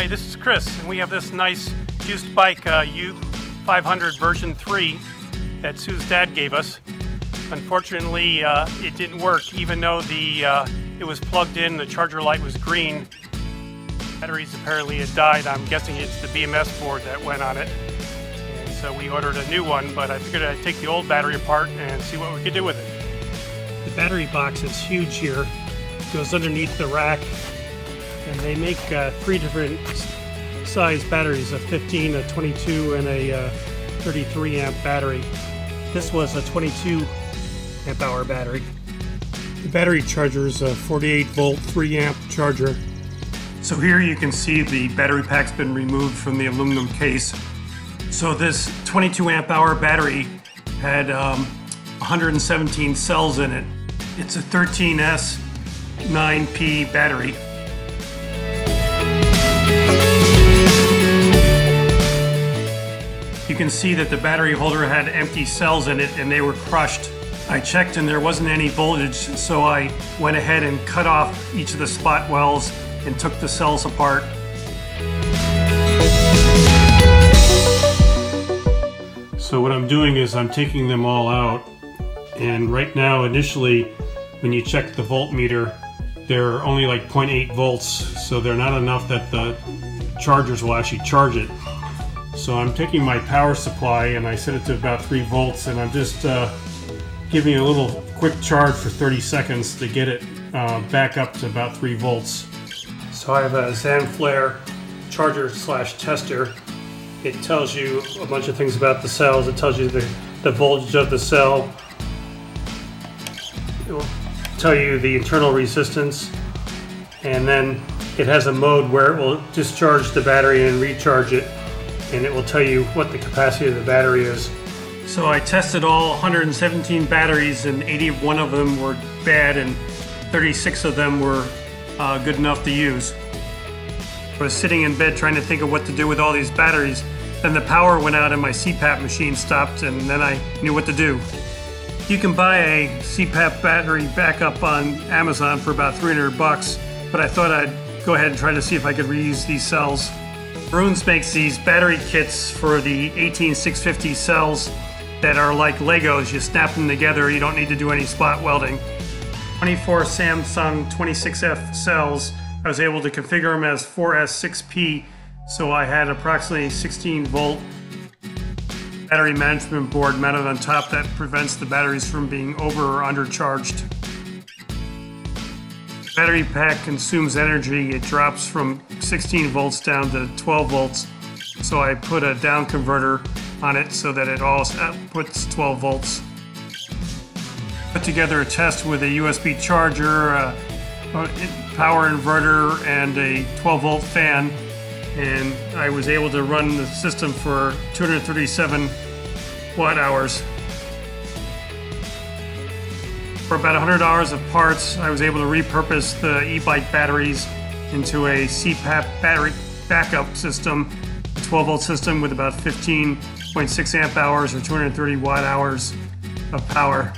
Hi, this is Chris, and we have this nice Juiced Bike U500 version 3 that Sue's dad gave us. Unfortunately, it didn't work, even though it was plugged in, the charger light was green. Batteries apparently had died. I'm guessing it's the BMS board that went on it. And so we ordered a new one, but I figured I'd take the old battery apart and see what we could do with it. The battery box is huge here. It goes underneath the rack. And they make three different size batteries, a 15, a 22, and a 33 amp battery. This was a 22 amp hour battery. The battery charger is a 48 volt 3 amp charger. So here you can see the battery pack's been removed from the aluminum case. So this 22 amp hour battery had 117 cells in it. It's a 13S 9P battery. You can see that the battery holder had empty cells in it and they were crushed. I checked and there wasn't any voltage, so I went ahead and cut off each of the spot welds and took the cells apart. So what I'm doing is I'm taking them all out, and right now initially when you check the voltmeter they're only like 0.8 volts, so they're not enough that the chargers will actually charge it. So I'm taking my power supply and I set it to about 3 volts and I'm just giving it a little quick charge for 30 seconds to get it back up to about 3 volts. So I have a Zanflare charger / tester. It tells you a bunch of things about the cells. It tells you the voltage of the cell. It will tell you the internal resistance, and then it has a mode where it will discharge the battery and recharge it. And it will tell you what the capacity of the battery is. So I tested all 117 batteries, and 81 of them were bad and 36 of them were good enough to use. I was sitting in bed trying to think of what to do with all these batteries, then the power went out and my CPAP machine stopped, and then I knew what to do. You can buy a CPAP battery backup on Amazon for about 300 bucks, but I thought I'd go ahead and try to see if I could reuse these cells. VRUZEND makes these battery kits for the 18650 cells that are like Legos. You snap them together, you don't need to do any spot welding. 24 Samsung 26F cells, I was able to configure them as 4S 6P, so I had approximately 16 volt battery management board mounted on top that prevents the batteries from being over or undercharged. Battery pack consumes energy. It drops from 16 volts down to 12 volts. So I put a down converter on it so that it all outputs 12 volts. Put together a test with a USB charger, a power inverter, and a 12 volt fan. And I was able to run the system for 237 watt hours. For about $100 of parts, I was able to repurpose the e-bike batteries into a CPAP battery backup system, a 12 volt system with about 15.6 amp hours or 230 watt hours of power.